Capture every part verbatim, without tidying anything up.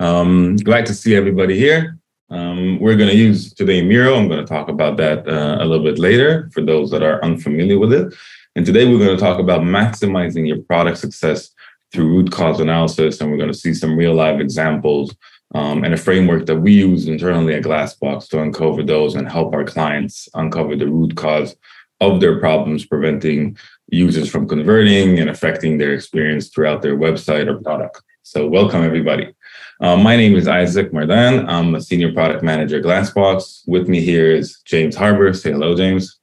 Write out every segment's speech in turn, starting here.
Um, glad to see everybody here. Um, we're going to use today Miro. I'm going to talk about that uh, a little bit later for those that are unfamiliar with it. And today we're going to talk about maximizing your product success through root cause analysis. And we're going to see some real live examples um, and a framework that we use internally at Glassbox to uncover those and help our clients uncover the root cause of their problems, preventing users from converting and affecting their experience throughout their website or product. So welcome, everybody. Uh, my name is Isaac Mardan. I'm a senior product manager at Glassbox. With me here is James Harbor. Say hello, James.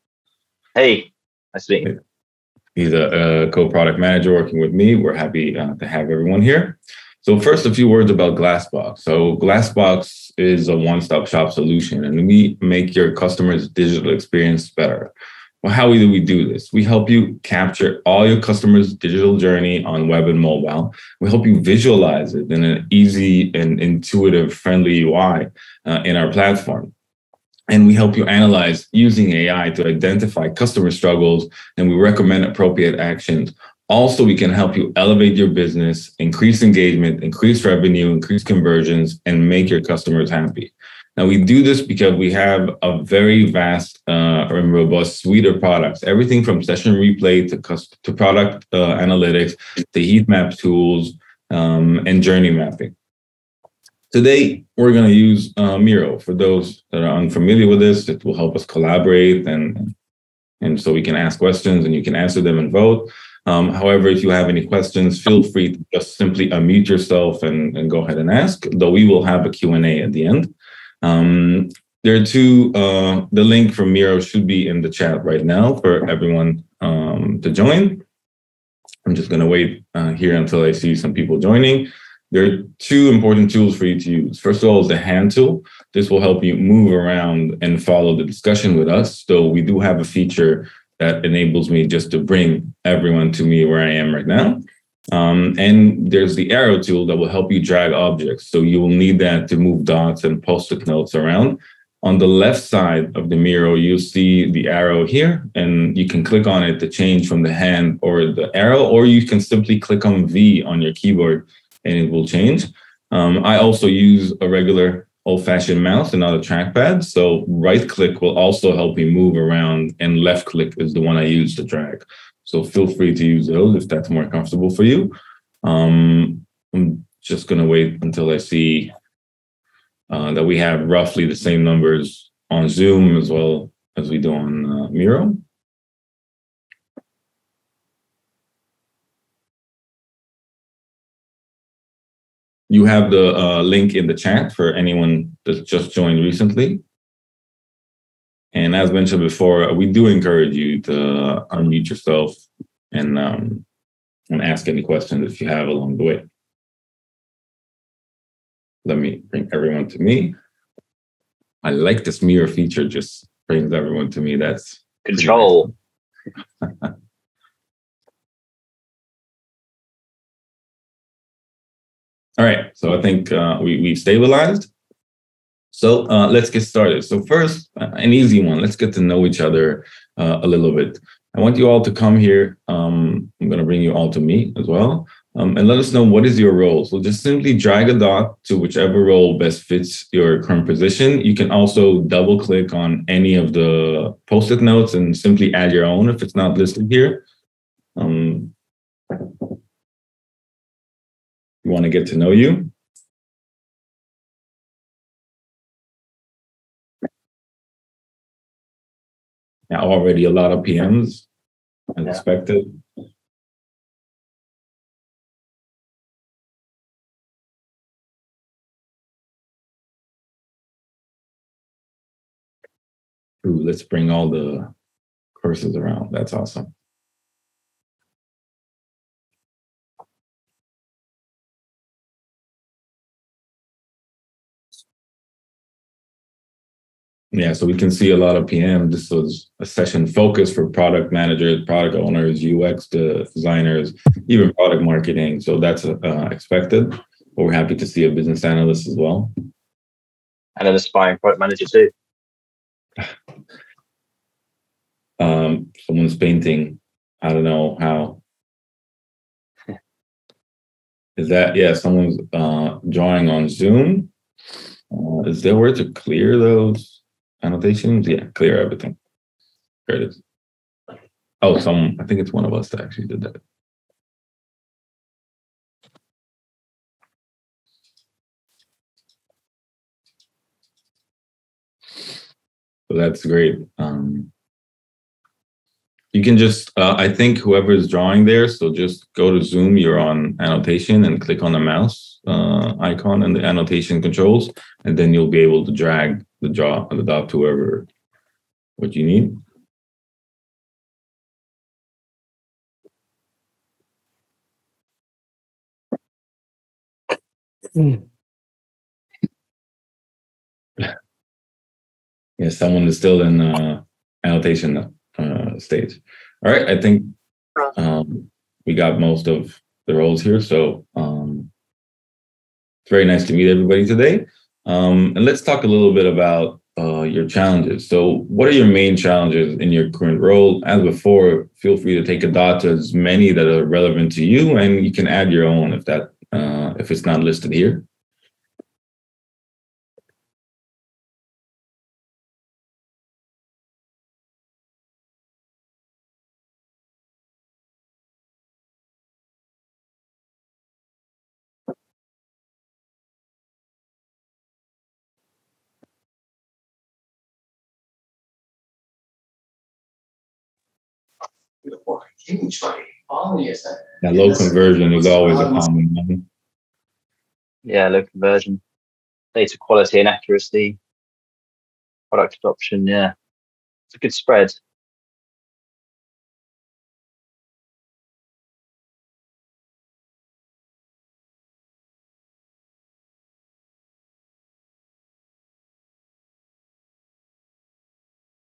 Hey, nice to meet you. He's a, a co-product manager working with me. We're happy uh, to have everyone here. So first, a few words about Glassbox. So Glassbox is a one-stop shop solution, and we make your customers' digital experience better. Well, how do we do this? We help you capture all your customers' digital journey on web and mobile. We help you visualize it in an easy and intuitive, friendly U I uh, in our platform. And we help you analyze using A I to identify customer struggles, and we recommend appropriate actions. Also, we can help you elevate your business, increase engagement, increase revenue, increase conversions, and make your customers happy. Now, we do this because we have a very vast uh, and robust suite of products, everything from session replay to, custom, to product uh, analytics, to heat map tools, um, and journey mapping. Today, we're going to use uh, Miro. For those that are unfamiliar with this, it will help us collaborate, and, and so we can ask questions and you can answer them and vote. Um, however, if you have any questions, feel free to just simply unmute yourself and, and go ahead and ask, though we will have a Q and A at the end. Um, there are two, uh, the link from Miro should be in the chat right now for everyone um, to join. I'm just going to wait uh, here until I see some people joining. There are two important tools for you to use. First of all is the hand tool. This will help you move around and follow the discussion with us. So we do have a feature that enables me just to bring everyone to me where I am right now. Um, and there's the arrow tool that will help you drag objects. So you will need that to move dots and post-it notes around. On the left side of the Miro, you'll see the arrow here, and you can click on it to change from the hand or the arrow, or you can simply click on V on your keyboard and it will change. Um, I also use a regular old-fashioned mouse and not a trackpad. So right-click will also help you move around, and left-click is the one I use to drag. So feel free to use those if that's more comfortable for you. Um, I'm just going to wait until I see uh, that we have roughly the same numbers on Zoom as well as we do on uh, Miro. You have the uh, link in the chat for anyone that's just joined recently. And as mentioned before, we do encourage you to unmute yourself and, um, and ask any questions if you have along the way. Let me bring everyone to me. I like this mirror feature, just brings everyone to me. That's control. Nice. All right, so I think uh, we, we've stabilized. So uh, let's get started. So first, uh, an easy one. Let's get to know each other uh, a little bit. I want you all to come here. Um, I'm going to bring you all to me as well. Um, and let us know what is your role. So just simply drag a dot to whichever role best fits your current position. You can also double click on any of the post-it notes and simply add your own if it's not listed here. Um, we want to get to know you. Now, already a lot of P Ms, as yeah. expected. Ooh, let's bring all the cursors around. That's awesome. Yeah, so we can see a lot of P M. This was a session focused for product managers, product owners, U X designers, even product marketing. So that's uh, expected, but we're happy to see a business analyst as well. And an aspiring product manager too. Um, someone's painting. I don't know how. Is that, yeah, someone's uh, drawing on Zoom. Uh, is there a way to clear those annotations? Yeah, clear everything. There it is. Oh, some, I think it's one of us that actually did that. So that's great. Um, you can just, uh, I think whoever is drawing there, so just go to Zoom, you're on annotation and click on the mouse uh, icon and the annotation controls, and then you'll be able to drag the draw and adopt whoever, what you need. Mm. Yeah, someone is still in uh, annotation uh, stage. All right, I think um, we got most of the roles here. So um, it's very nice to meet everybody today. Um, and let's talk a little bit about uh, your challenges. So what are your main challenges in your current role? As before, feel free to take a dot to as many that are relevant to you, and you can add your own if that uh, if it's not listed here. Yeah, low conversion is always a common one. Yeah, low conversion, data quality and accuracy, product adoption. Yeah, it's a good spread.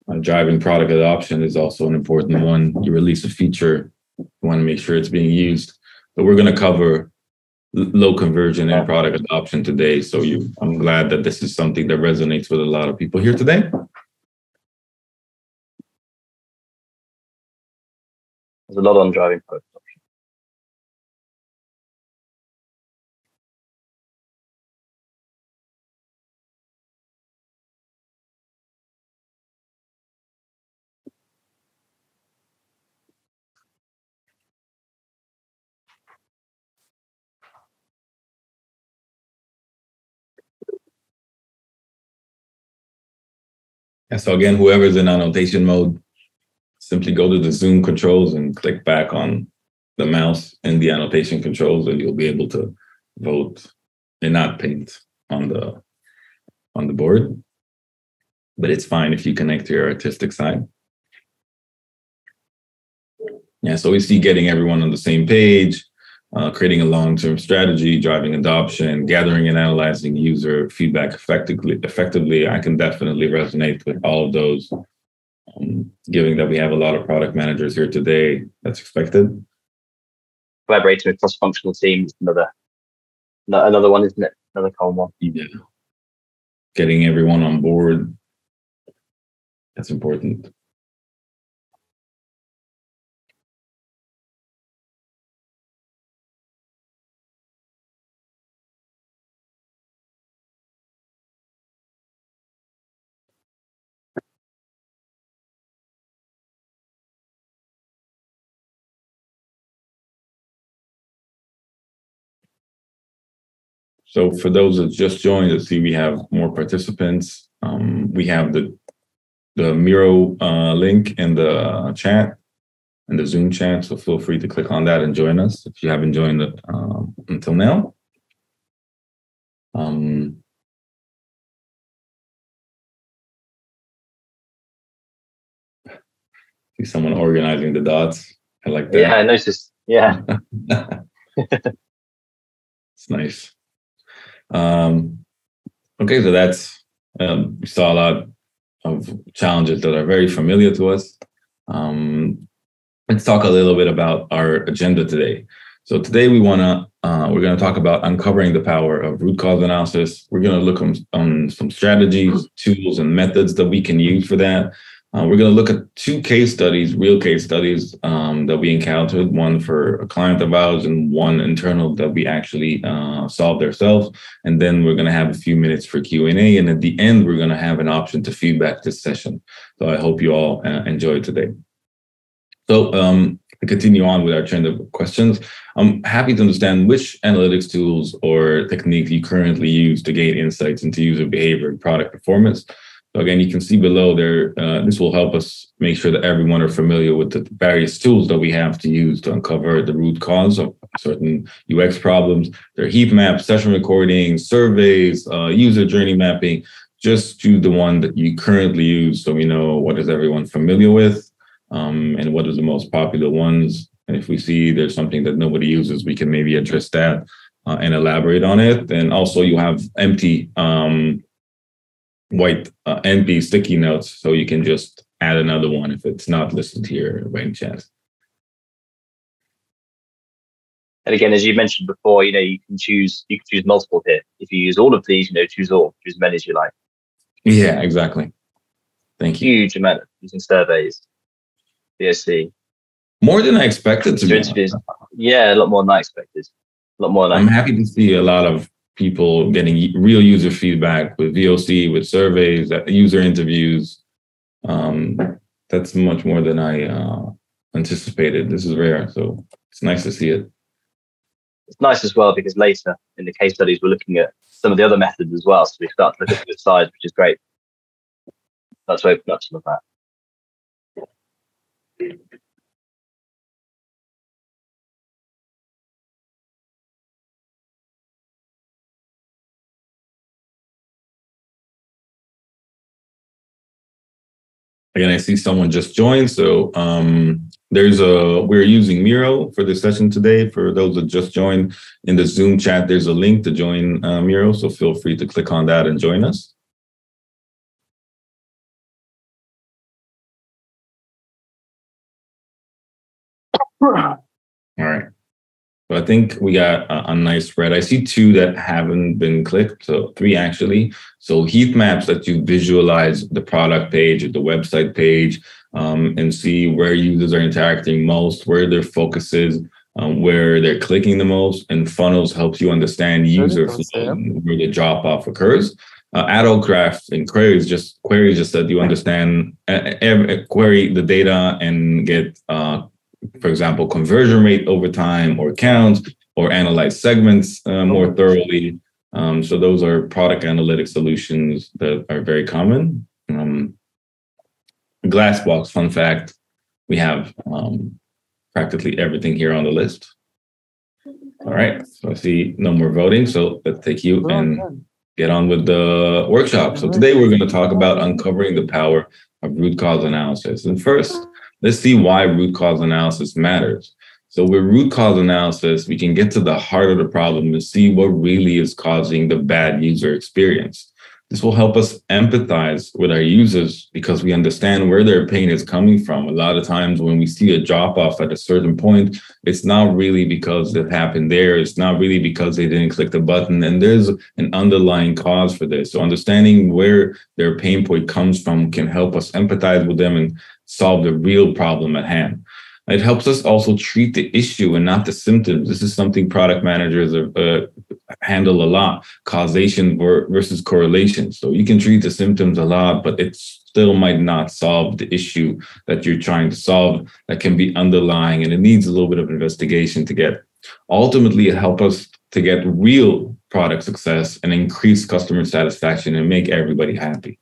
Uh, driving product adoption is also an important one. You release a feature, you want to make sure it's being used. But we're going to cover low conversion and product adoption today. So you, I'm glad that this is something that resonates with a lot of people here today. There's a lot on driving product adoption. And so again, whoever's in annotation mode, simply go to the Zoom controls and click back on the mouse in the annotation controls, and you'll be able to vote and not paint on the on the board. But it's fine if you connect to your artistic side. Yeah, so we see getting everyone on the same page, uh, creating a long-term strategy, driving adoption, gathering and analyzing user feedback effectively. Effectively, I can definitely resonate with all of those, um, given that we have a lot of product managers here today. That's expected. Collaborating with cross-functional teams, another, another one, isn't it? Another common one. Yeah. Getting everyone on board. That's important. So for those that just joined, let's see, we have more participants. Um, we have the the Miro uh, link in the chat and the Zoom chat. So feel free to click on that and join us if you haven't joined it, um, until now. Um, see someone organizing the dots. I like that. Yeah, I noticed. Yeah. It's nice. Um, okay, so that's, um, we saw a lot of challenges that are very familiar to us. Um, let's talk a little bit about our agenda today. So today we want to, uh, we're going to talk about uncovering the power of root cause analysis. We're going to look on, on some strategies, tools, and methods that we can use for that. Uh, we're going to look at two case studies, real case studies um, that we encountered, one for a client of ours and one internal that we actually uh, solved ourselves. And then we're going to have a few minutes for Q and A. And at the end, we're going to have an option to feedback this session. So I hope you all uh, enjoy today. So um, to continue on with our trend of questions, I'm happy to understand which analytics tools or techniques you currently use to gain insights into user behavior and product performance. So again, you can see below there, uh, this will help us make sure that everyone are familiar with the various tools that we have to use to uncover the root cause of certain U X problems. There are heat maps, session recording, surveys, uh, user journey mapping. Just choose the one that you currently use so we know what is everyone familiar with um, and what are the most popular ones. And if we see there's something that nobody uses, we can maybe address that uh, and elaborate on it. And also you have empty um, white uh, N P sticky notes, so you can just add another one if it's not listed here by any chance. And again, as you mentioned before, you know, you can choose you can choose multiple here. If you use all of these, you know, choose all, choose as many as you like. Yeah, exactly. Thank you. Huge amount of using surveys, V O C. More than I expected to be. Yeah, a lot more than I expected. A lot more than I I'm happy to see a lot of people getting real user feedback with V O C, with surveys, user interviews. Um, that's much more than I uh, anticipated. This is rare, so it's nice to see it. It's nice as well because later in the case studies, we're looking at some of the other methods as well. So we start to look at the sides, which is great. That's why we've got some of that. Again, I see someone just joined. So um, there's a, we're using Miro for this session today. For those that just joined in the Zoom chat, there's a link to join uh, Miro. So feel free to click on that and join us. All right. So I think we got a, a nice spread. I see two that haven't been clicked, so three actually. So heat maps that you visualize the product page or the website page um, and see where users are interacting most, where their focus is, um, where they're clicking the most, and funnels helps you understand user flow and where the drop off occurs. Uh, Adult graphs and queries just queries just that you understand uh, every, query the data and get. Uh, For example, conversion rate over time or counts or analyze segments uh, more thoroughly. Um, so those are product analytic solutions that are very common. Um, Glassbox, fun fact, we have um, practically everything here on the list. All right, so I see no more voting. So let's take you and get on with the workshop. So today we're going to talk about uncovering the power of root cause analysis. And first, let's see why root cause analysis matters. So with root cause analysis, we can get to the heart of the problem and see what really is causing the bad user experience. This will help us empathize with our users because we understand where their pain is coming from. A lot of times when we see a drop-off at a certain point, it's not really because it happened there. It's not really because they didn't click the button. And there's an underlying cause for this. So understanding where their pain point comes from can help us empathize with them and solve the real problem at hand. It helps us also treat the issue and not the symptoms. This is something product managers uh, handle a lot, causation versus correlation. So you can treat the symptoms a lot, but it still might not solve the issue that you're trying to solve that can be underlying, and it needs a little bit of investigation to get. Ultimately, it helps us to get real product success and increase customer satisfaction and make everybody happy.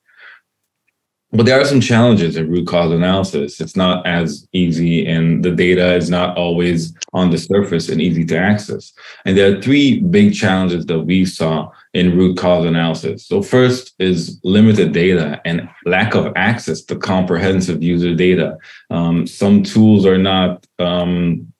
But there are some challenges in root cause analysis. It's not as easy, and the data is not always on the surface and easy to access. And there are three big challenges that we saw in root cause analysis. So first is limited data and lack of access to comprehensive user data. Um, some tools are not, um,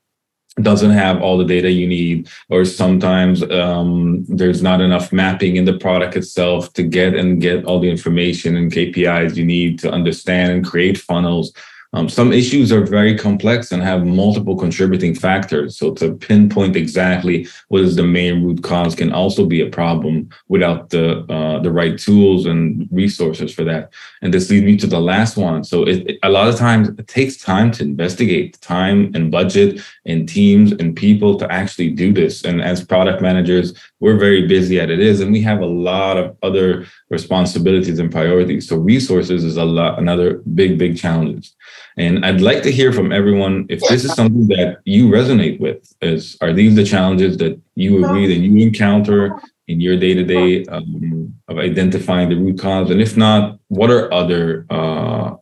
doesn't have all the data you need, or sometimes um, there's not enough mapping in the product itself to get and get all the information and K P Is you need to understand and create funnels. Um, some issues are very complex and have multiple contributing factors. So to pinpoint exactly what is the main root cause can also be a problem without the uh, the right tools and resources for that. And this leads me to the last one. So it, it, a lot of times it takes time to investigate, time and budget and teams and people to actually do this. And as product managers, we're very busy at it is, and we have a lot of other responsibilities and priorities. So resources is a lot, another big, big challenge. And I'd like to hear from everyone if this is something that you resonate with. Is, are these the challenges that you agree that you encounter in your day-to-day um, of identifying the root cause? And if not, what are other uh,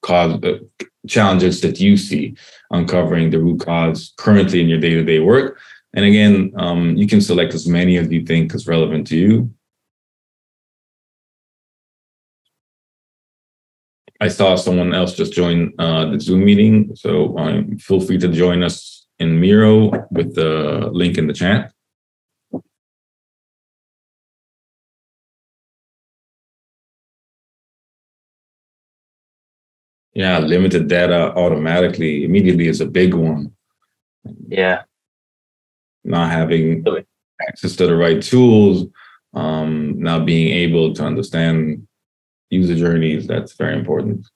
cause uh, challenges that you see uncovering the root cause currently in your day-to-day work? And again, um, you can select as many as you think is relevant to you. I saw someone else just join uh, the Zoom meeting, so um, feel free to join us in Miro with the link in the chat. Yeah, limited data automatically immediately is a big one. Yeah. Not having access to the right tools, um, not being able to understand user journeys, that's very important.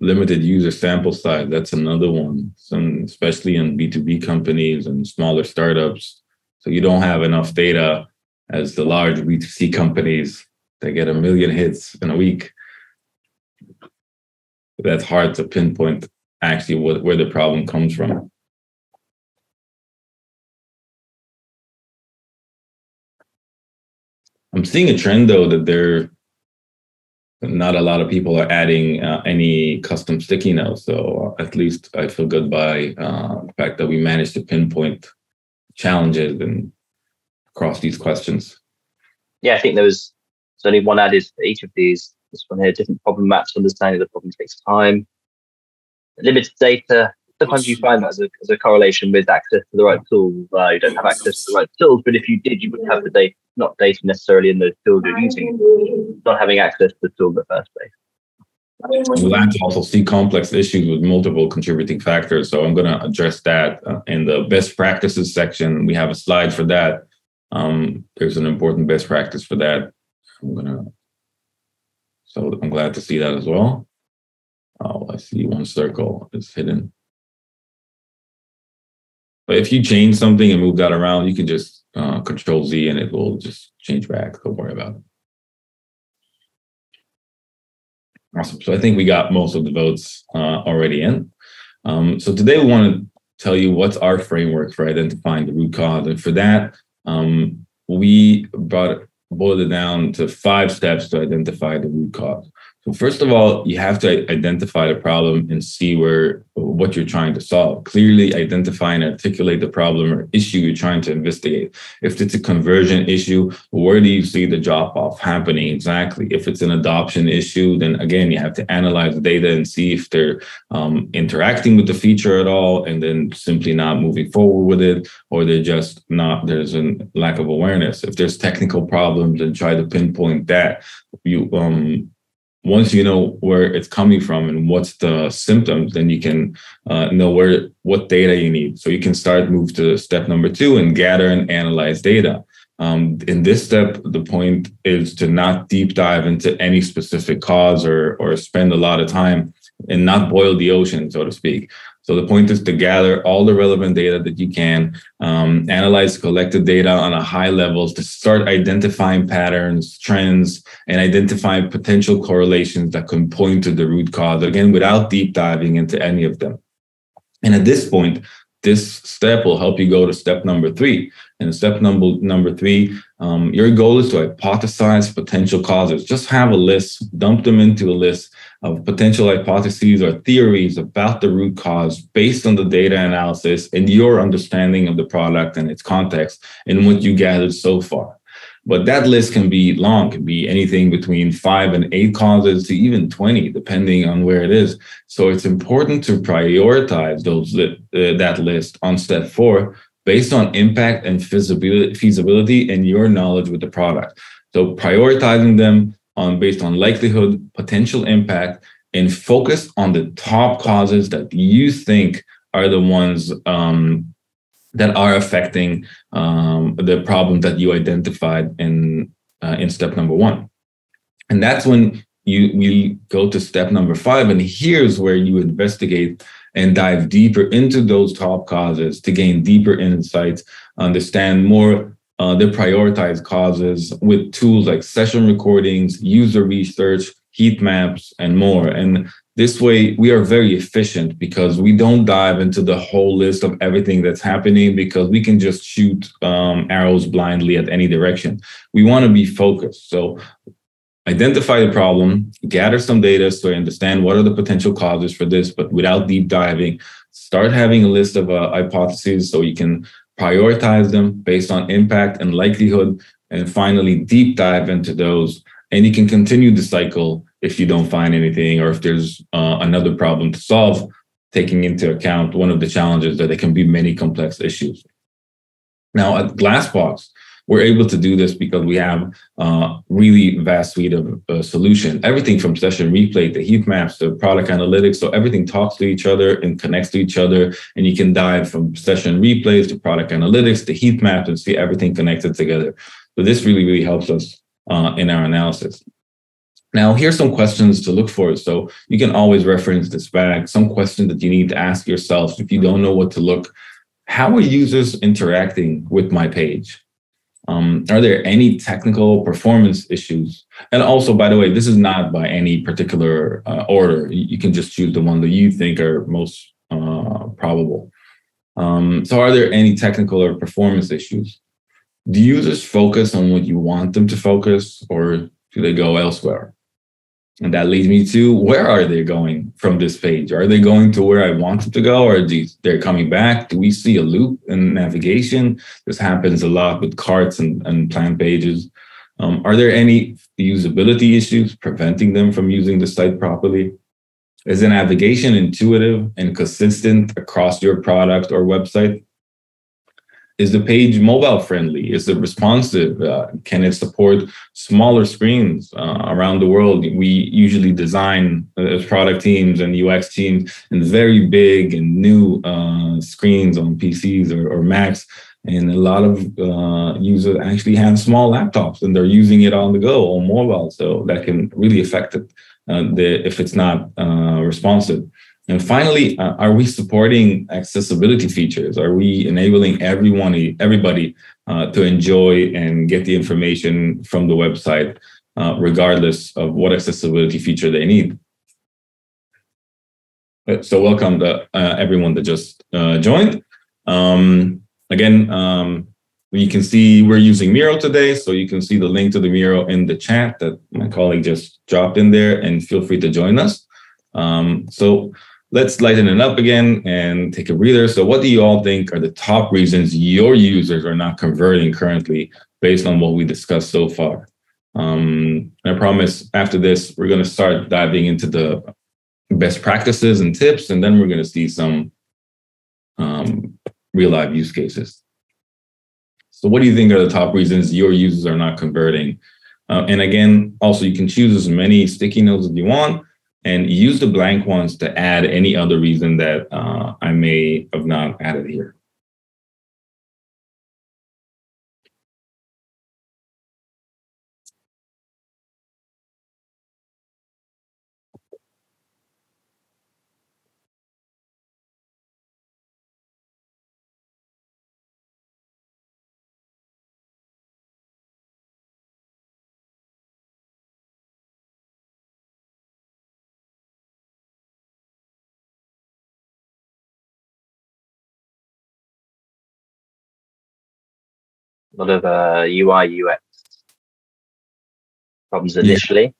Limited user sample size, that's another one. Some, especially in B two B companies and smaller startups. So you don't have enough data as the large B two C companies that get a million hits in a week. That's hard to pinpoint actually what, where the problem comes from. I'm seeing a trend though that there, not a lot of people are adding uh, any custom sticky notes. So at least I feel good by uh, the fact that we managed to pinpoint challenges and across these questions. Yeah, I think there was there's only one added for each of these. This one here, different problem maps, understanding the problem takes time. Limited data, sometimes you find that as a, as a correlation with access to the right tools. Uh, you don't have access to the right tools, but if you did, you wouldn't have the data, not data necessarily in the tools you're using, not having access to the tool in the first place. We'll also see complex issues with multiple contributing factors. So I'm going to address that uh, in the best practices section. We have a slide for that. Um, there's an important best practice for that. I'm going to So I'm glad to see that as well. Oh, I see one circle is hidden. But if you change something and move that around, you can just uh, control Z and it will just change back. Don't worry about it. Awesome. So I think we got most of the votes uh, already in. Um, so today we want to tell you what's our framework for identifying the root cause. And for that, um, we brought boiled it down to five steps to identify the root cause. So first of all, you have to identify the problem and see where what you're trying to solve. Clearly identify and articulate the problem or issue you're trying to investigate. If it's a conversion issue, where do you see the drop-off happening exactly? If it's an adoption issue, then again, you have to analyze the data and see if they're um, interacting with the feature at all and then simply not moving forward with it, or they're just not, there's a lack of awareness. If there's technical problems, then try to pinpoint that. You um. Once you know where it's coming from and what's the symptoms, then you can uh, know where what data you need. So you can start move to step number two and gather and analyze data. Um, in this step, the point is to not deep dive into any specific cause or, or spend a lot of time and not boil the ocean, so to speak. So the point is to gather all the relevant data that you can, um, analyze collected data on a high level to start identifying patterns, trends, and identifying potential correlations that can point to the root cause, again, without deep diving into any of them. And at this point, this step will help you go to step number three. And step number number three, um, your goal is to hypothesize potential causes. Just have a list, dump them into a list of potential hypotheses or theories about the root cause based on the data analysis and your understanding of the product and its context and what you gathered so far. But that list can be long, can be anything between five and eight causes to even twenty, depending on where it is. So it's important to prioritize those li- uh, that list on step four based on impact and feasibility, feasibility and your knowledge with the product. So prioritizing them on based on likelihood, potential impact, and focus on the top causes that you think are the ones um, that are affecting um, the problem that you identified in uh, in step number one. And that's when you we go to step number five, and here's where you investigate and dive deeper into those top causes to gain deeper insights, understand more uh, the prioritized causes with tools like session recordings, user research, heat maps, and more. And this way, we are very efficient because we don't dive into the whole list of everything that's happening because we can just shoot um, arrows blindly at any direction. We want to be focused. So identify the problem, gather some data so you understand what are the potential causes for this, but without deep diving, start having a list of uh, hypotheses so you can prioritize them based on impact and likelihood, and finally deep dive into those. And you can continue the cycle if you don't find anything, or if there's uh, another problem to solve, taking into account one of the challenges that there can be many complex issues. Now at Glassbox, we're able to do this because we have a uh, really vast suite of uh, solutions, everything from session replay to heat maps to product analytics. So everything talks to each other and connects to each other. And you can dive from session replays to product analytics to heat maps and see everything connected together. So this really, really helps us Uh, in our analysis. Now, here's some questions to look for. So you can always reference this back, some question that you need to ask yourself if you don't know what to look. How are users interacting with my page? Um, are there any technical performance issues? And also, by the way, this is not by any particular uh, order. You can just choose the one that you think are most uh, probable. Um, so are there any technical or performance issues? Do users focus on what you want them to focus, or do they go elsewhere? And that leads me to, where are they going from this page? Are they going to where I want them to go, or they're coming back? Do we see a loop in navigation? This happens a lot with carts and, and plan pages. Um, are there any usability issues preventing them from using the site properly? Is the navigation intuitive and consistent across your product or website? Is the page mobile friendly? Is it responsive? Uh, can it support smaller screens uh, around the world? We usually design as product teams and U X teams in very big and new uh, screens on P Cs or, or Macs. And a lot of uh, users actually have small laptops and they're using it on the go on mobile. So that can really affect it uh, the, if it's not uh, responsive. And finally, uh, are we supporting accessibility features? Are we enabling everyone, everybody uh, to enjoy and get the information from the website, uh, regardless of what accessibility feature they need? So welcome to uh, everyone that just uh, joined. Um, again, um, you can see we're using Miro today, so you can see the link to the Miro in the chat that my colleague just dropped in there, and feel free to join us. Um, so. Let's lighten it up again and take a breather. So what do you all think are the top reasons your users are not converting currently based on what we discussed so far? Um, and I promise after this, we're going to start diving into the best practices and tips, and then we're going to see some um, real life use cases. So what do you think are the top reasons your users are not converting? Uh, and again, also you can choose as many sticky notes as you want, and use the blank ones to add any other reason that uh, I may have not added here. A lot of uh, U I U X problems initially. Yeah.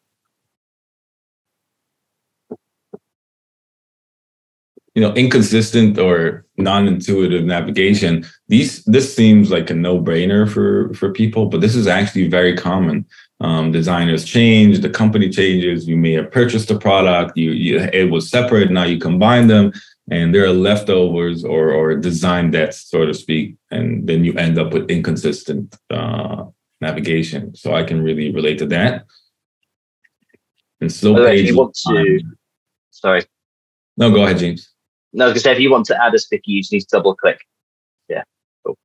You know, inconsistent or non-intuitive navigation, these this seems like a no-brainer for, for people, but this is actually very common. Um, designers change, the company changes, you may have purchased a product, you, you it was separate, now you combine them, and there are leftovers or, or design debts, so to speak, and then you end up with inconsistent uh, navigation. So I can really relate to that. And still well, page if you want to, sorry. No, go ahead, James. No, because if you want to add a sticky, you just need to double click. Yeah, cool.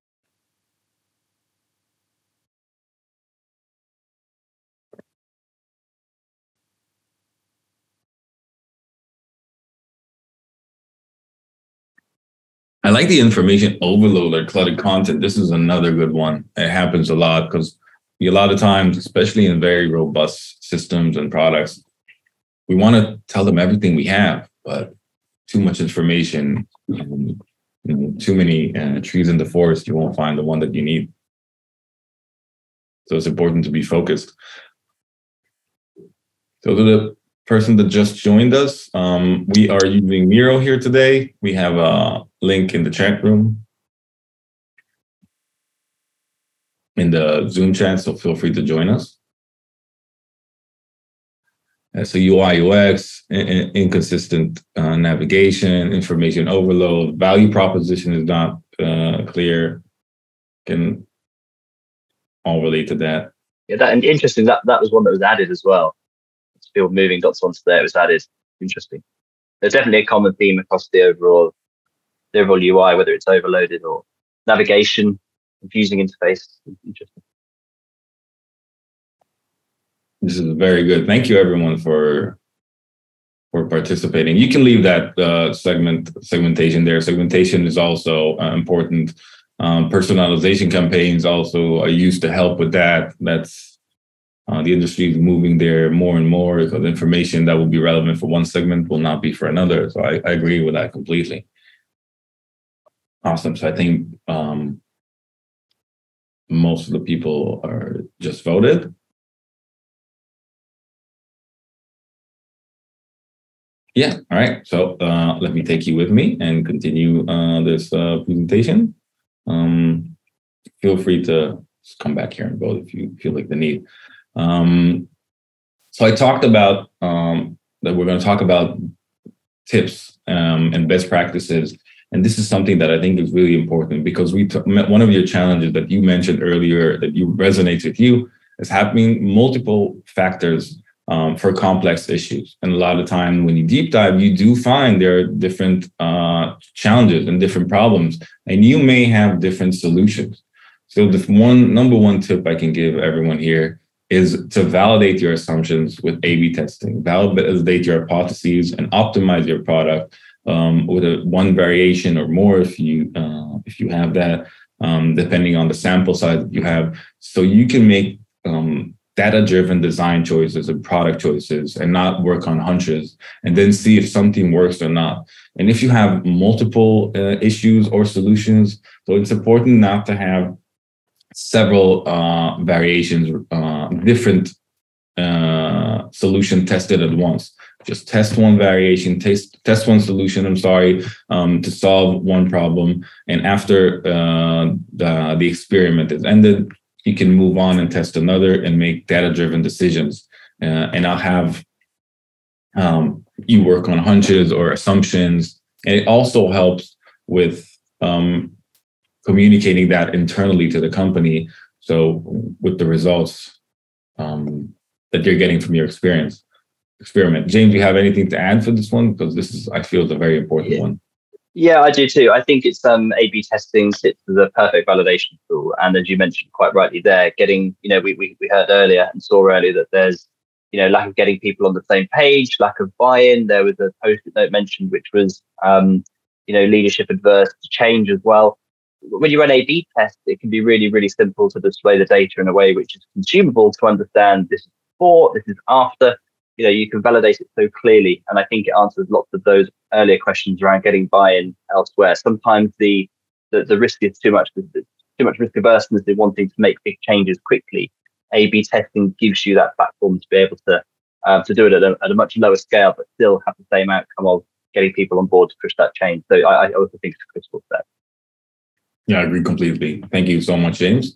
I like the information overload or cluttered content. This is another good one. It happens a lot because a lot of times, especially in very robust systems and products, we want to tell them everything we have, but too much information, um, you know, too many uh, trees in the forest, you won't find the one that you need. So it's important to be focused. So to the person that just joined us, um, we are using Miro here today. We have a link in the chat room, in the Zoom chat, so feel free to join us. So U I U X, in inconsistent uh, navigation, information overload, value proposition is not uh, clear. Can all relate to that. Yeah, that and interesting. That that was one that was added as well. Still moving dots onto there was added. Interesting. There's definitely a common theme across the overall the overall U I, whether it's overloaded or navigation, confusing interface. Interesting. This is very good. Thank you, everyone, for for participating. You can leave that uh, segment segmentation there. Segmentation is also uh, important. Um, personalization campaigns also are used to help with that. That's uh, the industry is moving there more and more because information that will be relevant for one segment will not be for another. So I, I agree with that completely. Awesome. So I think um, most of the people are just voted. Yeah, all right. So uh, let me take you with me and continue uh, this uh, presentation. Um, feel free to just come back here and vote if you feel like the need. Um, so I talked about um, that we're going to talk about tips um, and best practices. And this is something that I think is really important because we one of your challenges that you mentioned earlier that you resonates with you is having multiple factors Um, for complex issues. And a lot of time when you deep dive, you do find there are different uh, challenges and different problems, and you may have different solutions. So the one number one tip I can give everyone here is to validate your assumptions with A B testing, validate your hypotheses and optimize your product um, with a one variation or more if you, uh, if you have that, um, depending on the sample size that you have. So you can make um, data-driven design choices and product choices and not work on hunches and then see if something works or not. And if you have multiple uh, issues or solutions, so it's important not to have several uh, variations, uh, different uh, solution tested at once. Just test one variation, test, test one solution, I'm sorry, um, to solve one problem. And after uh, the, the experiment is ended, you can move on and test another and make data-driven decisions. Uh, and I'll have um, you work on hunches or assumptions. And it also helps with um, communicating that internally to the company. So with the results um, that you're getting from your experience, experiment. James, do you have anything to add for this one? Because this is, I feel, is a very important yeah. one. Yeah, I do too. I think it's um, A B testing sits as a perfect validation tool. And as you mentioned quite rightly there, getting, you know, we, we, we heard earlier and saw earlier that there's, you know, lack of getting people on the same page, lack of buy-in. There was a post that note mentioned, which was, um, you know, leadership adverse to change as well. When you run A B tests, it can be really, really simple to display the data in a way which is consumable to understand this is before, this is after. You know, you can validate it so clearly. And I think it answers lots of those earlier questions around getting buy-in elsewhere. Sometimes the, the, the risk is too much, too much risk averseness in wanting to make big changes quickly. A B testing gives you that platform to be able to, uh, to do it at a, at a much lower scale, but still have the same outcome of getting people on board to push that change. So I, I also think it's critical for that. Yeah, I agree completely. Thank you so much, James.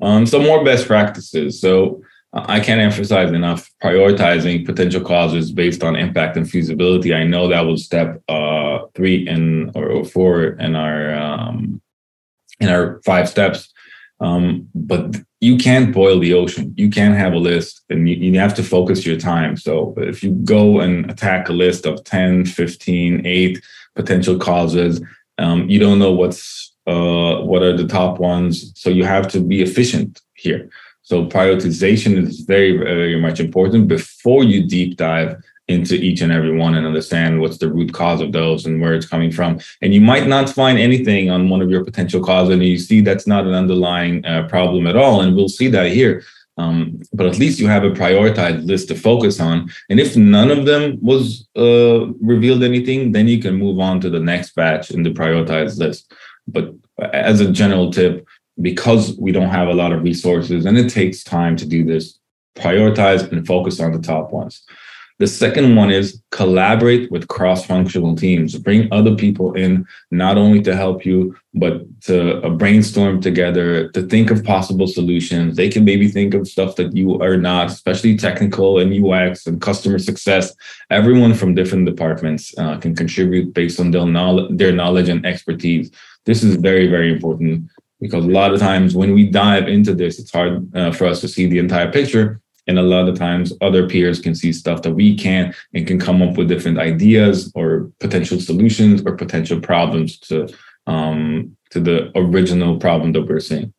Um, some more best practices. So I can't emphasize enough prioritizing potential causes based on impact and feasibility. I know that was step uh, three and or four in our um, in our five steps. Um, but you can't boil the ocean. You can't have a list, and you, you have to focus your time. So if you go and attack a list of ten, fifteen, eight potential causes, um, you don't know what's uh, what are the top ones. So you have to be efficient here. So prioritization is very, very much important before you deep dive into each and every one and understand what's the root cause of those and where it's coming from. And you might not find anything on one of your potential causes, and you see that's not an underlying uh, problem at all. And we'll see that here. Um, but at least you have a prioritized list to focus on. And if none of them was uh, revealed anything, then you can move on to the next batch in the prioritized list. But as a general tip, because we don't have a lot of resources and it takes time to do this, prioritize and focus on the top ones. The second one is collaborate with cross-functional teams. Bring other people in, not only to help you, but to brainstorm together, to think of possible solutions. They can maybe think of stuff that you are not, especially technical and U X and customer success. Everyone from different departments uh, can contribute based on their knowledge, their knowledge and expertise. This is very, very important, because a lot of times when we dive into this, it's hard uh, for us to see the entire picture. And a lot of times other peers can see stuff that we can't and can come up with different ideas or potential solutions or potential problems to, um, to the original problem that we're seeing.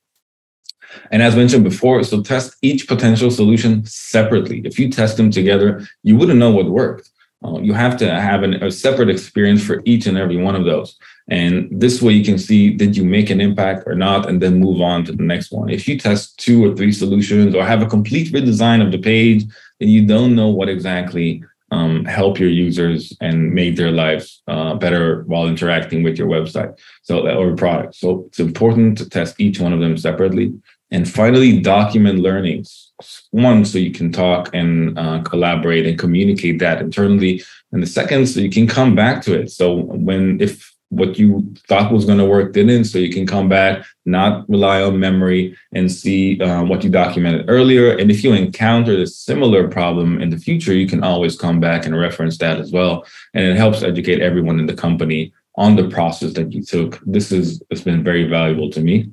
And as mentioned before, so test each potential solution separately. If you test them together, you wouldn't know what worked. Uh, you have to have an, a separate experience for each and every one of those. And this way you can see, did you make an impact or not, and then move on to the next one. If you test two or three solutions or have a complete redesign of the page, then you don't know what exactly um, help your users and make their lives uh, better while interacting with your website so or product. So it's important to test each one of them separately. And finally, document learnings. One, so you can talk and uh, collaborate and communicate that internally. And the second, so you can come back to it. So when if what you thought was going to work didn't, so you can come back, not rely on memory, and see uh, what you documented earlier. And if you encounter a similar problem in the future, you can always come back and reference that as well. And it helps educate everyone in the company on the process that you took. This is it's been very valuable to me.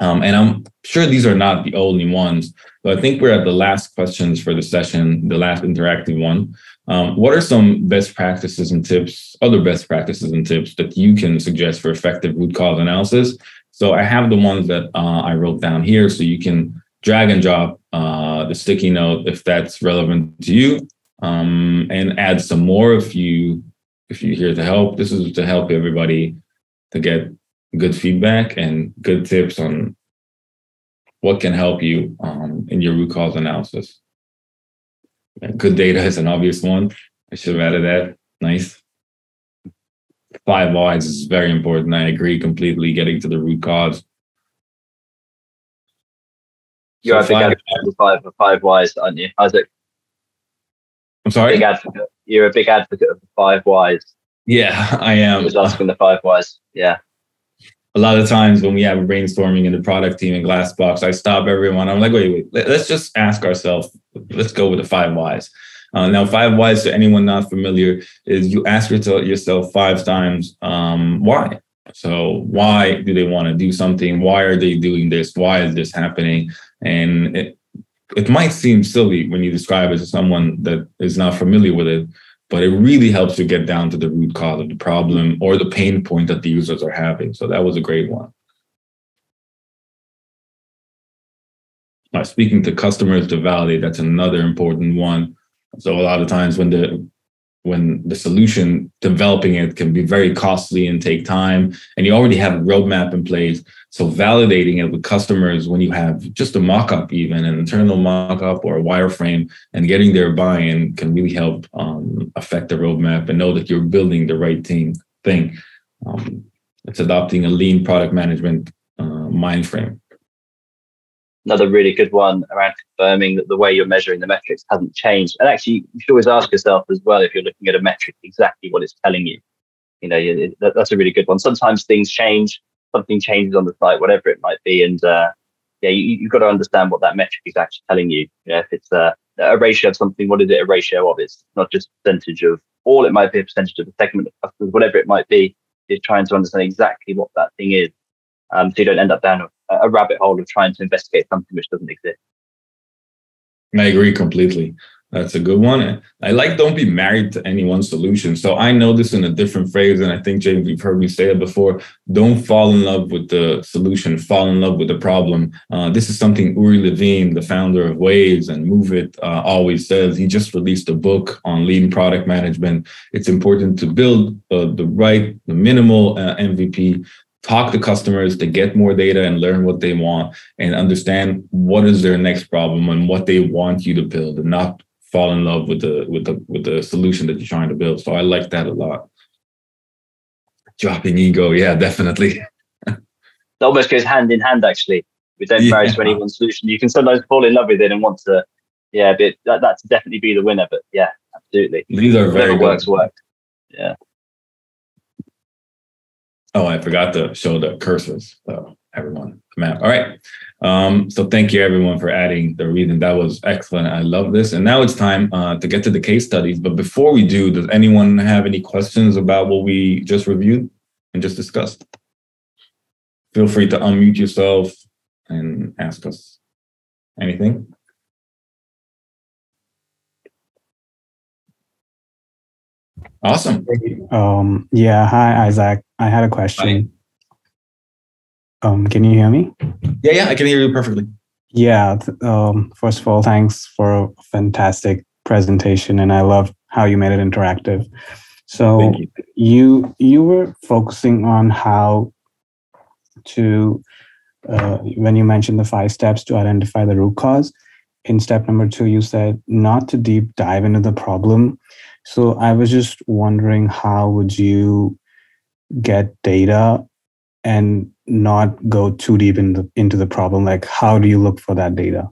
Um, and I'm sure these are not the only ones, but I think we're at the last questions for the session, the last interactive one. Um, what are some best practices and tips, other best practices and tips that you can suggest for effective root cause analysis? So I have the ones that uh, I wrote down here, so you can drag and drop uh, the sticky note if that's relevant to you, um, and add some more if you if you're here to help. This is to help everybody to get good feedback and good tips on what can help you um, in your root cause analysis. Good data is an obvious one. I should have added that. Nice. Five whys is very important. I agree completely. Getting to the root cause. Yeah, so I think I'm five for five whys, aren't you, Isaac? I'm sorry. Big You're a big advocate of the five whys. Yeah, I am. I was asking the five whys. Yeah. A lot of times when we have a brainstorming in the product team in Glassbox, I stop everyone. I'm like, wait, wait, let's just ask ourselves, let's go with the five whys. Uh, now, five whys, to anyone not familiar, is you ask yourself five times um, why. So why do they want to do something? Why are they doing this? Why is this happening? And it, it might seem silly when you describe it to someone that is not familiar with it, but it really helps you get down to the root cause of the problem or the pain point that the users are having. So that was a great one. Now, speaking to customers to validate, that's another important one. So a lot of times when the when the solution, developing it can be very costly and take time, and you already have a roadmap in place. So validating it with customers when you have just a mock-up, even an internal mock-up or a wireframe, and getting their buy-in can really help um, affect the roadmap and know that you're building the right team thing. Um, it's adopting a lean product management uh, mind frame. another really good one around confirming that the way you're measuring the metrics hasn't changed. And actually, you should always ask yourself as well, if you're looking at a metric, exactly what it's telling you. You know, that, that's a really good one. Sometimes things change, something changes on the site, whatever it might be. And uh, yeah, you, you've got to understand what that metric is actually telling you. You know, if it's uh, a ratio of something, what is it a ratio of? It's not just a percentage of all, it might be a percentage of the segment of customers, whatever it might be. You're trying to understand exactly what that thing is. Um, so you don't end up down a, a rabbit hole of trying to investigate something which doesn't exist. I agree completely. That's a good one. I like don't be married to any one solution. So I know this in a different phrase, and I think, James, you've heard me say it before. Don't fall in love with the solution. Fall in love with the problem. Uh, this is something Uri Levine, the founder of Waze and Move It, uh, always says. He just released a book on lean product management. It's important to build uh, the right, the minimal uh, M V P. Talk to customers to get more data and learn what they want and understand what is their next problem and what they want you to build, and not fall in love with the with the with the solution that you're trying to build. So I like that a lot. Dropping ego, yeah, definitely. That almost goes hand in hand, actually. We don't marry yeah. to any one solution. You can sometimes fall in love with it and want to, yeah, but that that's definitely be the winner. But yeah, absolutely. These are very good. Works work. Yeah. Oh, I forgot to show the cursors. So everyone, map. All right. Um, so thank you everyone for adding the reason. That was excellent. I love this. And now it's time uh, to get to the case studies. But before we do, does anyone have any questions about what we just reviewed and just discussed? Feel free to unmute yourself and ask us anything. Awesome. Um, yeah. Hi, Isaac. I had a question. Hi. Um, can you hear me? Yeah, yeah, I can hear you perfectly. Yeah. Um, first of all, thanks for a fantastic presentation, and I love how you made it interactive. So you. you you were focusing on how to uh, when you mentioned the five steps to identify the root cause. In step number two, you said not to deep dive into the problem. So I was just wondering, how would you get data and not go too deep in the, into the problem? Like, how do you look for that data?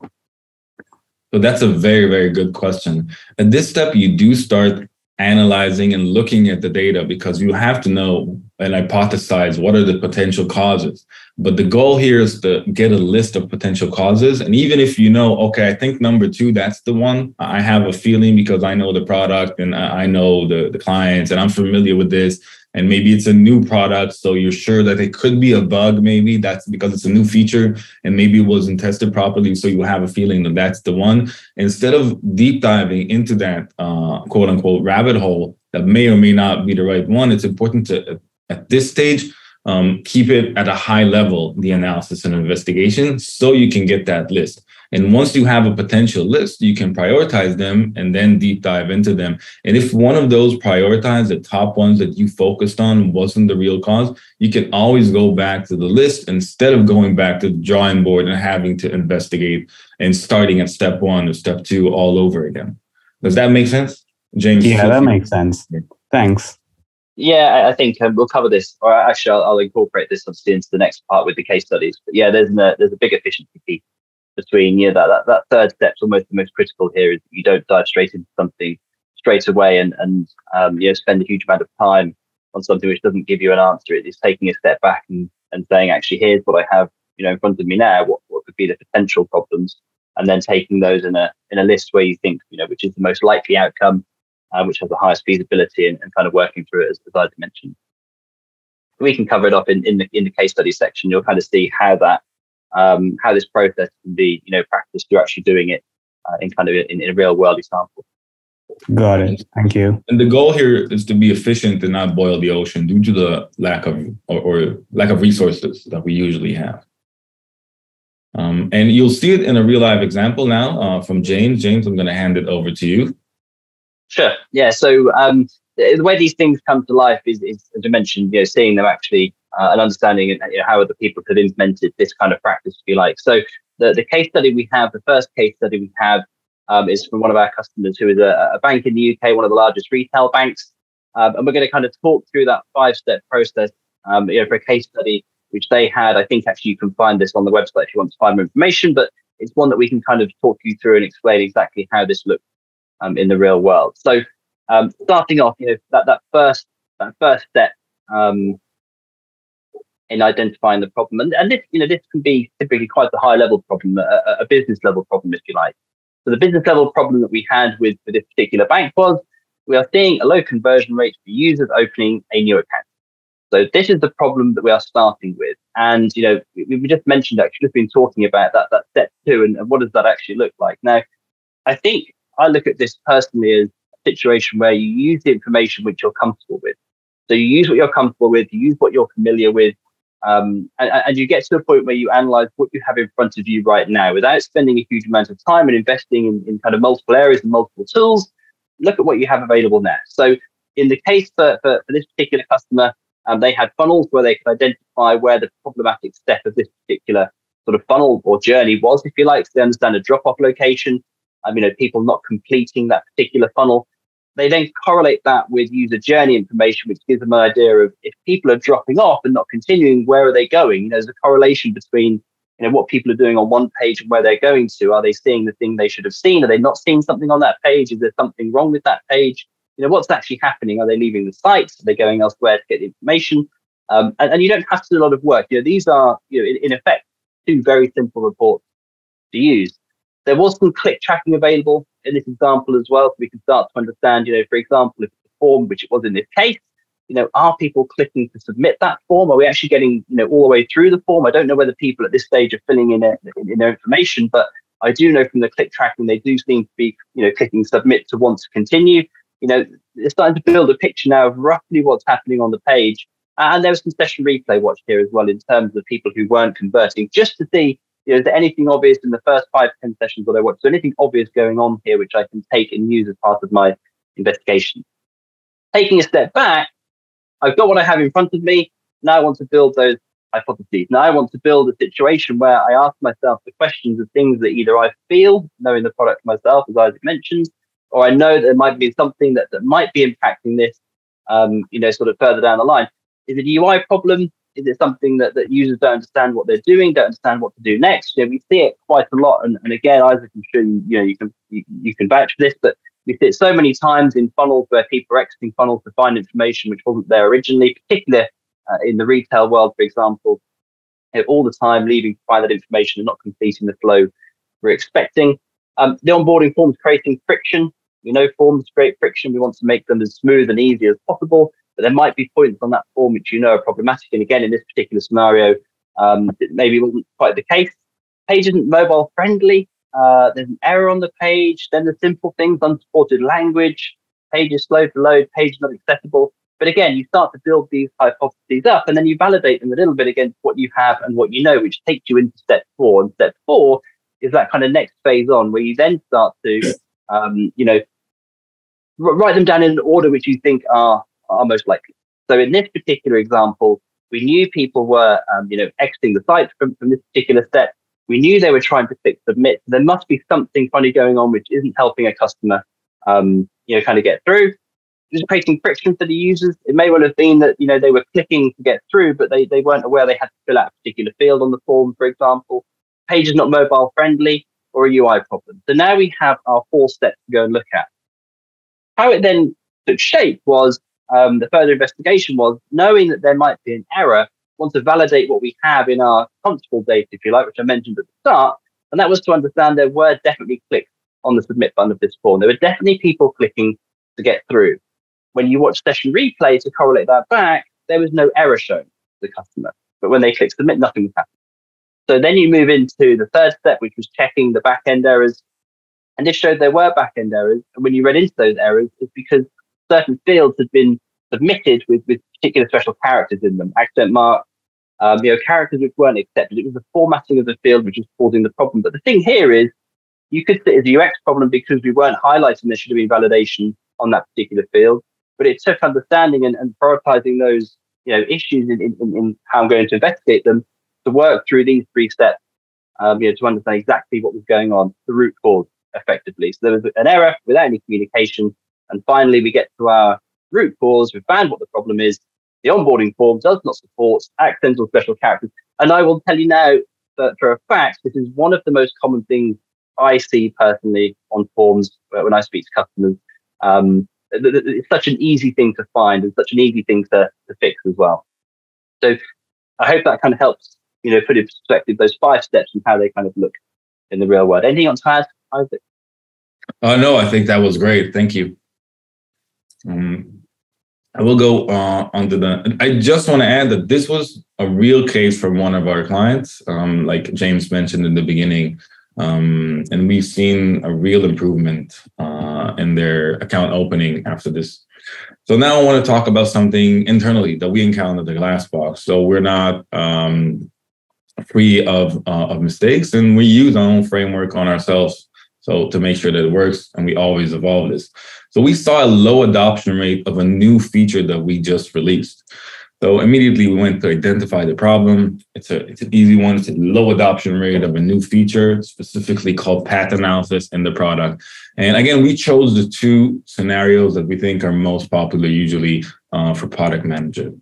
So that's a very, very good question. At this step, you do start analyzing and looking at the data, because you have to know and hypothesize what are the potential causes. But the goal here is to get a list of potential causes. And even if you know, okay, I think number two, that's the one. I have a feeling because I know the product and I know the, the clients and I'm familiar with this. And maybe it's a new product, so you're sure that it could be a bug. Maybe that's because it's a new feature and maybe it wasn't tested properly. So you have a feeling that that's the one. Instead of deep diving into that uh, quote unquote rabbit hole that may or may not be the right one, it's important to, at this stage, um, keep it at a high level, the analysis and investigation, so you can get that list. And once you have a potential list, you can prioritize them and then deep dive into them. And if one of those prioritized, the top ones that you focused on, wasn't the real cause, you can always go back to the list instead of going back to the drawing board and having to investigate and starting at step one or step two all over again. Does that make sense, James? Yeah, that makes sense. Thanks. Yeah, I think um, we'll cover this, or actually I'll, I'll incorporate this obviously into the next part with the case studies. But yeah, there's a, there's a big efficiency piece. Between yeah, that, that that third step's almost the most critical here, is that you don't dive straight into something straight away and and um, you know, spend a huge amount of time on something which doesn't give you an answer. It's taking a step back and and saying, actually, here's what I have, you know, in front of me now. What what could be the potential problems, and then taking those in a in a list where you think, you know, which is the most likely outcome, uh, which has the highest feasibility, and, and kind of working through it as, as I mentioned. We can cover it up in in the in the case study section. You'll kind of see how that. Um, how this process can be, you know, practiced through actually doing it uh, in kind of in, in a real world example. Got it. Thank you. And the goal here is to be efficient and not boil the ocean due to the lack of or, or lack of resources that we usually have. Um, and you'll see it in a real life example now uh, from James. James, I'm going to hand it over to you. Sure. Yeah. So um, the way these things come to life is, is as I mentioned, you know, seeing them actually. Uh, and understanding, you know, how other people have implemented this kind of practice, if you like. So the, the case study we have, the first case study we have um, is from one of our customers who is a, a bank in the U K, one of the largest retail banks. Um, and we're going to kind of talk through that five-step process um, you know, for a case study, which they had. I think actually you can find this on the website if you want to find more information, but it's one that we can kind of talk you through and explain exactly how this looks um, in the real world. So um, starting off, you know, that, that first that first step um, in identifying the problem, and, and this, you know, this can be typically quite a high level problem, a, a business level problem, if you like. So the business level problem that we had with, with this particular bank was, we are seeing a low conversion rate for users opening a new account. So this is the problem that we are starting with. And, you know, we, we just mentioned, actually, we've been talking about that, that step two, and, and what does that actually look like? Now, I think I look at this personally as a situation where you use the information which you're comfortable with. So you use what you're comfortable with, you use what you're familiar with, um, and, and you get to the point where you analyze what you have in front of you right now without spending a huge amount of time and investing in, in kind of multiple areas and multiple tools. Look at what you have available now. So in the case for, for, for this particular customer, um, they had funnels where they could identify where the problematic step of this particular sort of funnel or journey was, if you like. So they understand a drop-off location, um, you know, people not completing that particular funnel. They then correlate that with user journey information, which gives them an idea of, if people are dropping off and not continuing, where are they going? You know, there's a correlation between, you know, what people are doing on one page and where they're going to. Are they seeing the thing they should have seen? Are they not seeing something on that page? Is there something wrong with that page? You know, what's actually happening? Are they leaving the site? Are they going elsewhere to get the information? Um, and, and you don't have to do a lot of work. You know, these are, you know, in, in effect, two very simple reports to use. There was some click tracking available in this example as well. So we can start to understand, you know, for example, if the form, which it was in this case, you know, are people clicking to submit that form? Are we actually getting, you know, all the way through the form? I don't know whether people at this stage are filling in, a, in, in their information, but I do know from the click tracking, they do seem to be, you know, clicking submit to want to continue. You know, it's starting to build a picture now of roughly what's happening on the page. And there was some session replay watch here as well, in terms of people who weren't converting, just to see, you know, is there anything obvious in the first five, ten sessions that I watched? So anything obvious going on here, which I can take and use as part of my investigation. Taking a step back, I've got what I have in front of me. Now I want to build those hypotheses. Now I want to build a situation where I ask myself the questions of things that either I feel, knowing the product myself, as Isaac mentioned, or I know there might be something that, that might be impacting this, um, you know, sort of further down the line. Is it a U I problem? Is it something that, that users don't understand what they're doing, don't understand what to do next? You know, we see it quite a lot. And, and again, Isaac, I'm sure you, you know, you can, you, you can vouch for this, but we see it so many times in funnels where people are exiting funnels to find information which wasn't there originally, particularly uh, in the retail world, for example, you know, all the time leaving to find that information and not completing the flow we're expecting. Um, the onboarding forms creating friction. We know forms create friction. We want to make them as smooth and easy as possible, but there might be points on that form which you know are problematic. And again, in this particular scenario, um, it maybe wasn't quite the case. Page isn't mobile friendly. Uh, there's an error on the page. Then the simple things, unsupported language, page is slow to load, page is not accessible. But again, you start to build these hypotheses up, and then you validate them a little bit against what you have and what you know, which takes you into step four. And step four is that kind of next phase on, where you then start to, um, you know, write them down in an order which you think are, are most likely. So in this particular example, we knew people were, um, you know, exiting the site from, from this particular step. We knew they were trying to click submit. There must be something funny going on which isn't helping a customer, um, you know, kind of get through. Just creating friction for the users. It may well have been that, you know, they were clicking to get through, but they, they weren't aware they had to fill out a particular field on the form, for example. Page is not mobile friendly, or a U I problem. So now we have our four steps to go and look at. How it then took shape was, um, the further investigation was, knowing that there might be an error, want to validate what we have in our comfortable data, if you like, which I mentioned at the start, and that was to understand there were definitely clicks on the submit button of this form. There were definitely people clicking to get through. When you watch session replay to correlate that back, there was no error shown to the customer, but when they click submit, nothing was happening. So then you move into the third step, which was checking the back-end errors, and this showed there were back-end errors, and when you read into those errors, it's because certain fields had been submitted with, with particular special characters in them, accent marks, um, you know, characters which weren't accepted. It was the formatting of the field which was causing the problem. But the thing here is, you could say it's a U X problem because we weren't highlighting there should have been validation on that particular field. But it took understanding and, and prioritizing those, you know, issues in, in, in how I'm going to investigate them, to work through these three steps, um, you know, to understand exactly what was going on, the root cause, effectively. So there was an error without any communication, and finally we get to our root cause. We found what the problem is. The onboarding form does not support accidental special characters. And I will tell you now, that for a fact, this is one of the most common things I see personally on forms when I speak to customers. Um, it's such an easy thing to find and such an easy thing to, to fix as well. So I hope that kind of helps, you know, put in perspective those five steps and how they kind of look in the real world. Anything else to add, Isaac? Uh, no, I think that was great. Thank you. Um, I will go uh, on to the, I just want to add that this was a real case from one of our clients, um, like James mentioned in the beginning. Um, and we've seen a real improvement uh, in their account opening after this. So now I want to talk about something internally that we encountered at Glassbox. So we're not um, free of, uh, of mistakes, and we use our own framework on ourselves. So to make sure that it works, and we always evolve this. So we saw a low adoption rate of a new feature that we just released. So immediately we went to identify the problem. It's a it's an easy one. It's a low adoption rate of a new feature, specifically called path analysis in the product. And again, we chose the two scenarios that we think are most popular usually uh, for product manager.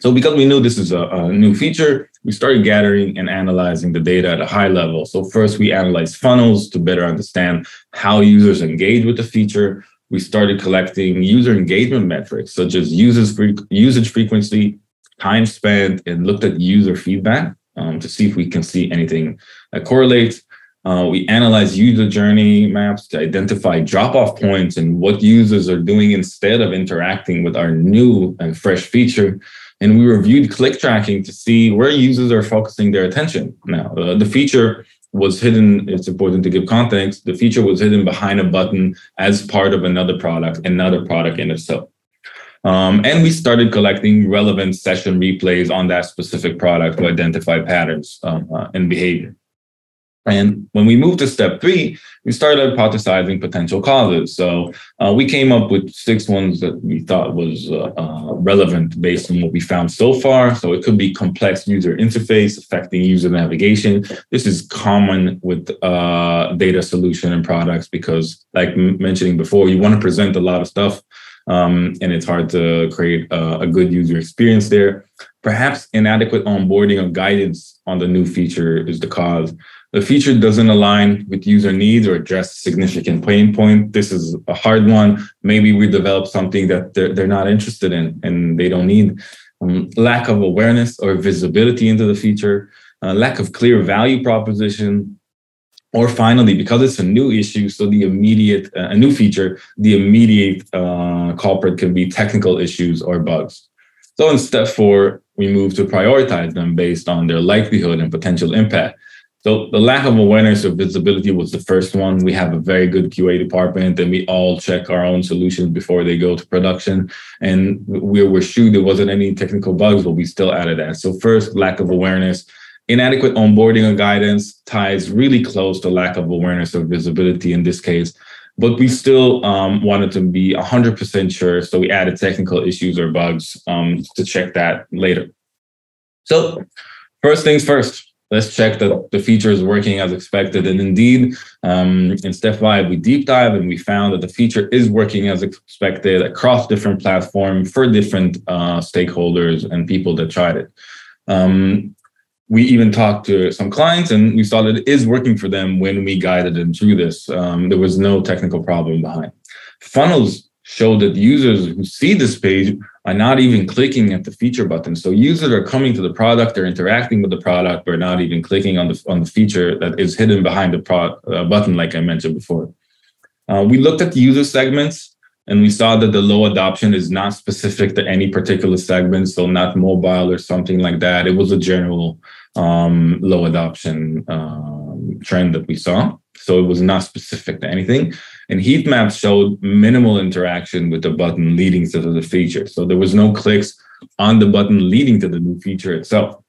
So because we knew this is a, a new feature, we started gathering and analyzing the data at a high level. So first we analyzed funnels to better understand how users engage with the feature. We started collecting user engagement metrics, such as usage frequency, time spent, and looked at user feedback um, to see if we can see anything that correlates. Uh, we analyzed user journey maps to identify drop-off points and what users are doing instead of interacting with our new and fresh feature. And we reviewed click tracking to see where users are focusing their attention. Now, uh, the feature was hidden, it's important to give context, the feature was hidden behind a button as part of another product, another product in itself. Um, and we started collecting relevant session replays on that specific product to identify patterns um, uh, in behavior. And when we moved to step three, we started hypothesizing potential causes. So uh, we came up with six ones that we thought was uh, uh, relevant based on what we found so far. So it could be complex user interface affecting user navigation. This is common with uh, data solution and products because, like mentioning before, you want to present a lot of stuff um, and it's hard to create a, a good user experience there. Perhaps inadequate onboarding or guidance on the new feature is the cause. The feature doesn't align with user needs or address significant pain point. This is a hard one. Maybe we develop something that they're, they're not interested in and they don't need. Um, lack of awareness or visibility into the feature, uh, lack of clear value proposition, or finally, because it's a new issue, so the immediate, uh, a new feature, the immediate uh, culprit can be technical issues or bugs. So in step four, we move to prioritize them based on their likelihood and potential impact. So the lack of awareness or visibility was the first one. We have a very good Q A department and we all check our own solutions before they go to production. And we were sure there wasn't any technical bugs, but we still added that. So first, lack of awareness, inadequate onboarding or guidance ties really close to lack of awareness or visibility in this case. But we still um, wanted to be one hundred percent sure. So we added technical issues or bugs um, to check that later. So first things first. Let's check that the feature is working as expected. And indeed, um, in step five, we deep dive and we found that the feature is working as expected across different platforms for different uh, stakeholders and people that tried it. Um, we even talked to some clients and we saw that it is working for them when we guided them through this. Um, there was no technical problem behind. Funnels show that users who see this page are not even clicking at the feature button. So users are coming to the product, they're interacting with the product, but not even clicking on the, on the feature that is hidden behind the pro, uh, button, like I mentioned before. Uh, we looked at the user segments and we saw that the low adoption is not specific to any particular segment, so not mobile or something like that. It was a general um, low adoption um, trend that we saw. So it was not specific to anything. And heat maps showed minimal interaction with the button leading to the feature. So there was no clicks on the button leading to the new feature itself.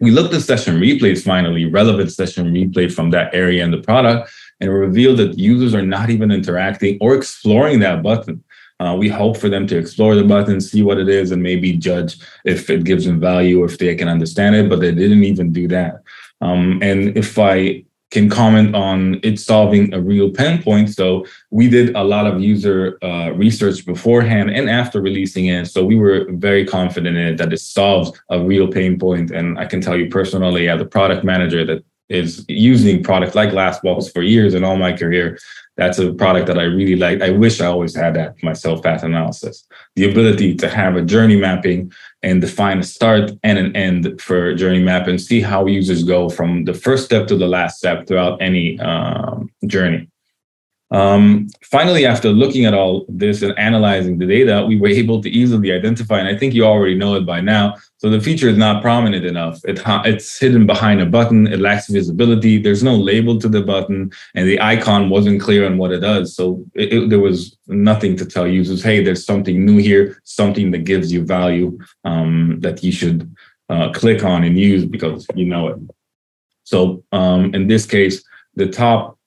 We looked at session replays finally, relevant session replay from that area in the product, and revealed that users are not even interacting or exploring that button. Uh, we hope for them to explore the button, see what it is, and maybe judge if it gives them value or if they can understand it, but they didn't even do that. Um, and if I can comment on it solving a real pain point. So we did a lot of user uh, research beforehand and after releasing it. So we were very confident in it, that it solves a real pain point. And I can tell you personally, as a product manager that is using products like Glassbox for years in all my career, that's a product that I really like. I wish I always had that myself, path analysis. The ability to have a journey mapping and define a start and an end for journey map and see how users go from the first step to the last step throughout any um, journey. Um, finally, after looking at all this and analyzing the data, we were able to easily identify, and I think you already know it by now, so the feature is not prominent enough. It, it's hidden behind a button, it lacks visibility, there's no label to the button, and the icon wasn't clear on what it does. So it, it, there was nothing to tell users, hey, there's something new here, something that gives you value um, that you should uh, click on and use because you know it. So um, in this case, the top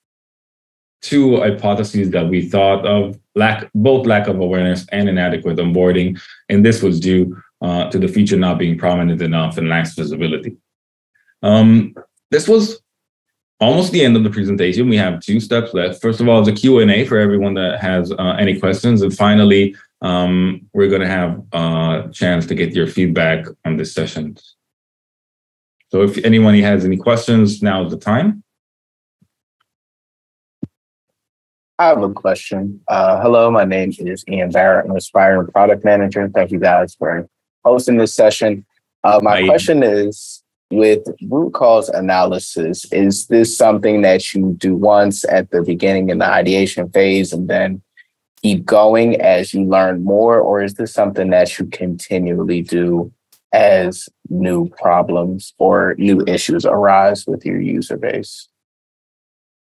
two hypotheses that we thought of, lack both lack of awareness and inadequate onboarding, and this was due uh, to the feature not being prominent enough and lacks visibility. Um, this was almost the end of the presentation. We have two steps left. First of all, the Q and A for everyone that has uh, any questions, and finally, um, we're going to have a chance to get your feedback on this session. So if anyone has any questions, now is the time. I have a question. Uh, hello, my name is Ian Barrett. I'm an aspiring product manager. Thank you guys for hosting this session. Uh, my Hi. question is, with root cause analysis, is this something that you do once at the beginning in the ideation phase and then keep going as you learn more? Or is this something that you continually do as new problems or new issues arise with your user base?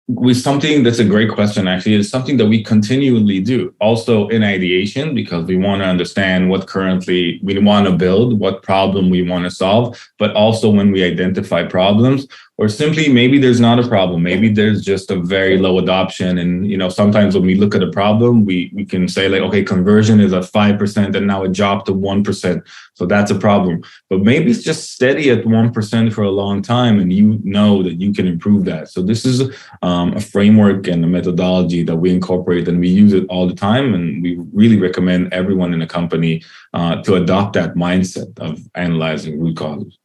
With something that's a great question, actually, it's something that we continually do also in ideation, because we want to understand what currently we want to build, what problem we want to solve, but also when we identify problems, or simply maybe there's not a problem, maybe there's just a very low adoption. And, you know, sometimes when we look at a problem, we, we can say like, okay, conversion is at five percent and now it dropped to one percent. So that's a problem, but maybe it's just steady at one percent for a long time and you know that you can improve that. So this is um, a framework and a methodology that we incorporate and we use it all the time. And we really recommend everyone in the company uh, to adopt that mindset of analyzing root causes.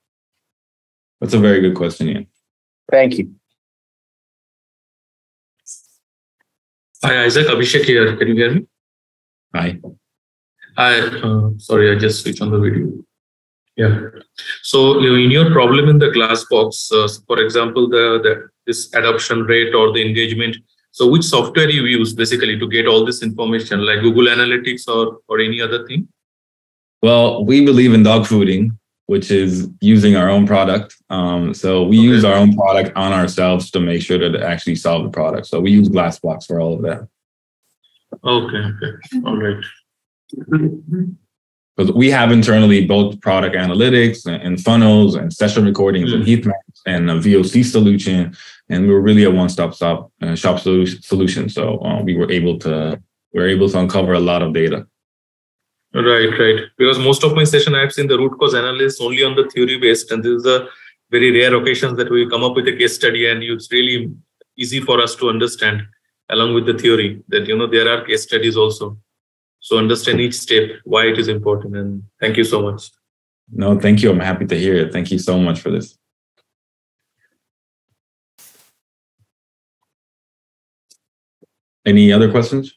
That's a very good question, Ian. Thank you. Hi, Isaac. Abhishek here. Can you hear me? Hi. Hi. Uh, sorry, I just switched on the video. Yeah. So you know, in your problem in the Glassbox, uh, for example, the, the this adoption rate or the engagement. So which software you use basically to get all this information, like Google Analytics or or any other thing? Well, we believe in dog fooding, which is using our own product. Um, so we okay. use our own product on ourselves to make sure that it actually solves the product. So we use Glassbox for all of that. Okay, okay, all right. Because we have internally both product analytics and, and funnels and session recordings mm. and heat maps and a V O C solution. And we were really a one-stop shop, uh, shop solution. So uh, we were able to, we were able to uncover a lot of data. Right, right. Because most of my session, I've seen the root cause analysis only on the theory based, and this is a very rare occasions that we come up with a case study, and it's really easy for us to understand along with the theory that, you know, there are case studies also. So understand each step, why it is important. And thank you so much. No, thank you. I'm happy to hear it. Thank you so much for this. Any other questions?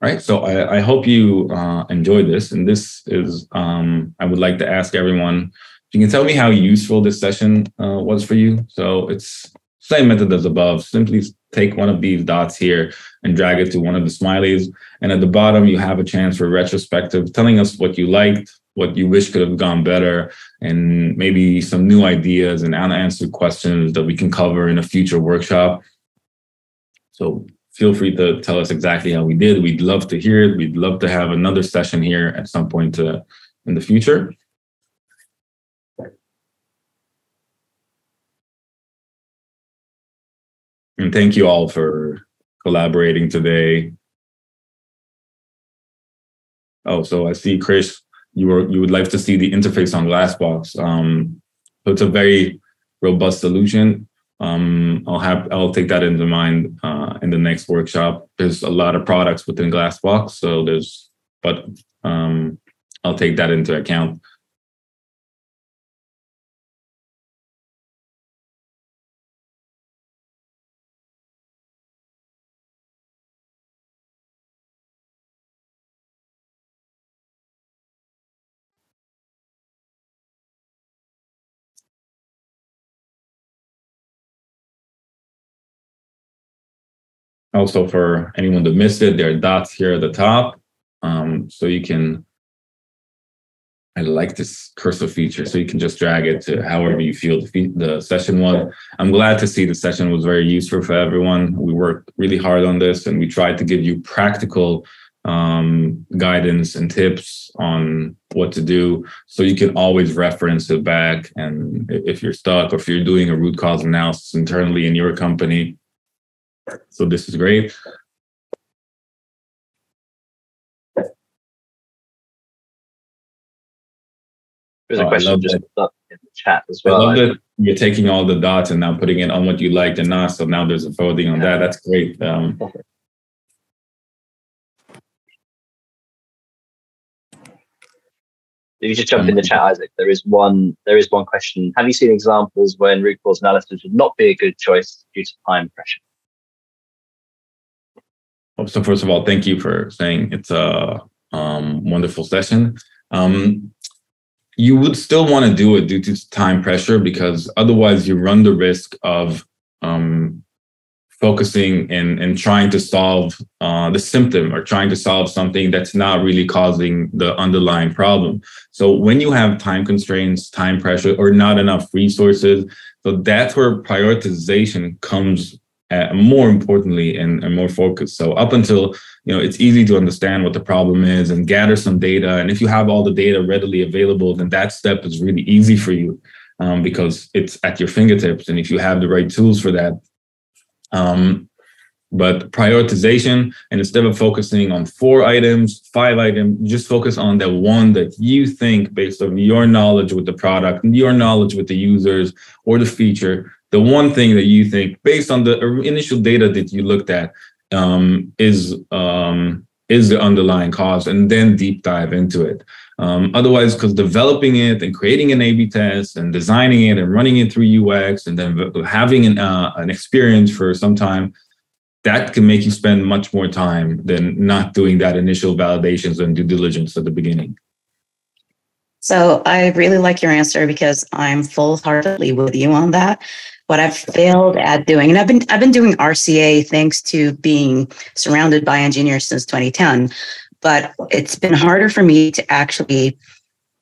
All right, so I, I hope you uh, enjoyed this. And this is, um, I would like to ask everyone, if you can tell me how useful this session uh, was for you. So it's same method as above. Simply take one of these dots here and drag it to one of the smileys. And at the bottom, you have a chance for retrospective, telling us what you liked, what you wish could have gone better, and maybe some new ideas and unanswered questions that we can cover in a future workshop. So feel free to tell us exactly how we did. We'd love to hear it. We'd love to have another session here at some point to, in the future. And thank you all for collaborating today. Oh, so I see, Krish, you were, you would like to see the interface on Glassbox. Um, So it's a very robust solution. Um, I'll have I'll take that into mind uh, in the next workshop. There's a lot of products within Glassbox, so there's but um, I'll take that into account. Also, for anyone that missed it, there are dots here at the top. Um, so you can, I like this cursor feature, so you can just drag it to however you feel the, the session was. I'm glad to see the session was very useful for everyone. We worked really hard on this, and we tried to give you practical um, guidance and tips on what to do. So you can always reference it back. And if you're stuck, or if you're doing a root cause analysis internally in your company, so this is great. There's a oh, question just up in the chat as well. I love that you're taking all the dots and now putting it on what you liked and not. So now there's a voting on that. That's great. Um, if you just jump um, in the chat, Isaac, there is one. There is one question. Have you seen examples when root cause analysis would not be a good choice due to time pressure? So first of all, thank you for saying it's a um, wonderful session. Um, you would still want to do it due to time pressure, because otherwise you run the risk of um, focusing and, and trying to solve uh, the symptom, or trying to solve something that's not really causing the underlying problem. So when you have time constraints, time pressure, or not enough resources, so that's where prioritization comes Uh, more importantly and, and more focused. So up until, you know, it's easy to understand what the problem is and gather some data. And if you have all the data readily available, then that step is really easy for you um, because it's at your fingertips. And if you have the right tools for that, um, but prioritization, and instead of focusing on four items, five items, just focus on the one that you think, based on your knowledge with the product, your knowledge with the users or the feature, the one thing that you think, based on the initial data that you looked at, um, is um, is the underlying cause, and then deep dive into it. Um, otherwise, because developing it and creating an A B test and designing it and running it through U X and then having an, uh, an experience for some time, that can make you spend much more time than not doing that initial validations and due diligence at the beginning. So I really like your answer, because I'm full-heartedly with you on that. What I've failed at doing, and I've been I've been doing R C A thanks to being surrounded by engineers since twenty ten, but it's been harder for me to actually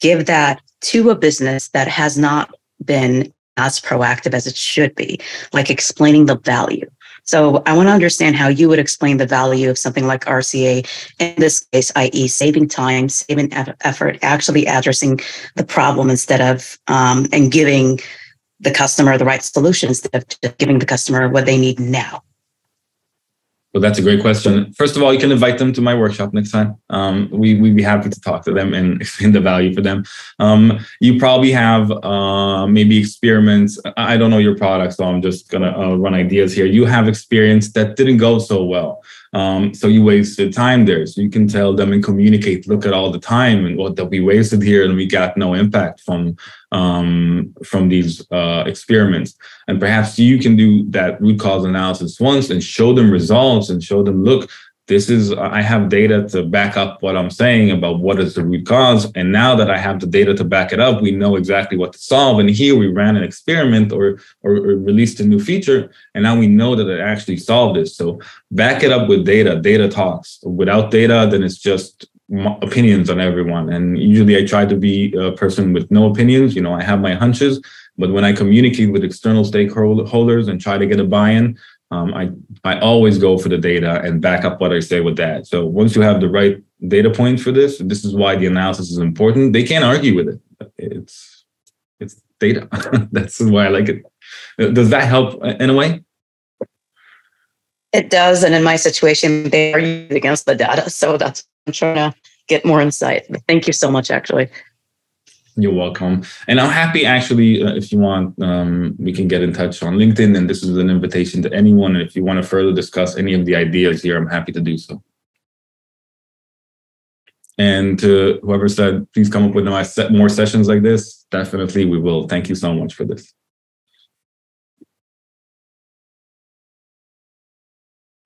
give that to a business that has not been as proactive as it should be, like explaining the value. So I want to understand how you would explain the value of something like R C A in this case, that is saving time, saving effort, actually addressing the problem instead of um, and giving the customer the right solution instead of just giving the customer what they need now. Well, that's a great question. First of all, you can invite them to my workshop next time. Um, we, we'd be happy to talk to them and explain the value for them. Um, you probably have uh, maybe experiments. I don't know your product, so I'm just going to uh, run ideas here. You have experience that didn't go so well. Um, so you wasted time there. So you can tell them and communicate, look at all the time and what that we wasted here, and we got no impact from um, from these uh, experiments. And perhaps you can do that root cause analysis once and show them results and show them, look, this is, I have data to back up what I'm saying about what is the root cause. And now that I have the data to back it up, we know exactly what to solve. And here we ran an experiment or, or, or released a new feature. And now we know that it actually solved this. So back it up with data. Data talks. Without data, then it's just opinions on everyone. And usually I try to be a person with no opinions. You know, I have my hunches. But when I communicate with external stakeholders and try to get a buy-in, Um, I, I always go for the data and back up what I say with that. So once you have the right data points for this, this is why the analysis is important. They can't argue with it. It's, it's data. That's why I like it. Does that help in a way? It does. And in my situation, they are used against the data. So that's, I'm trying to get more insight. Thank you so much, actually. You're welcome. And I'm happy, actually, uh, if you want, um, we can get in touch on LinkedIn. And this is an invitation to anyone. And if you want to further discuss any of the ideas here, I'm happy to do so. And to whoever said, please come up with more sessions like this, definitely we will. Thank you so much for this.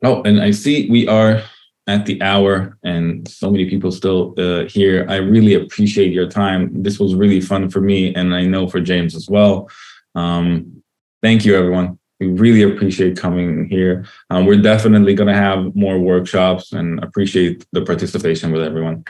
Oh, and I see we are at the hour and so many people still uh, here. I really appreciate your time. This was really fun for me, and I know for James as well. Um, thank you, everyone. We really appreciate coming here. Um, we're definitely going to have more workshops, and appreciate the participation with everyone.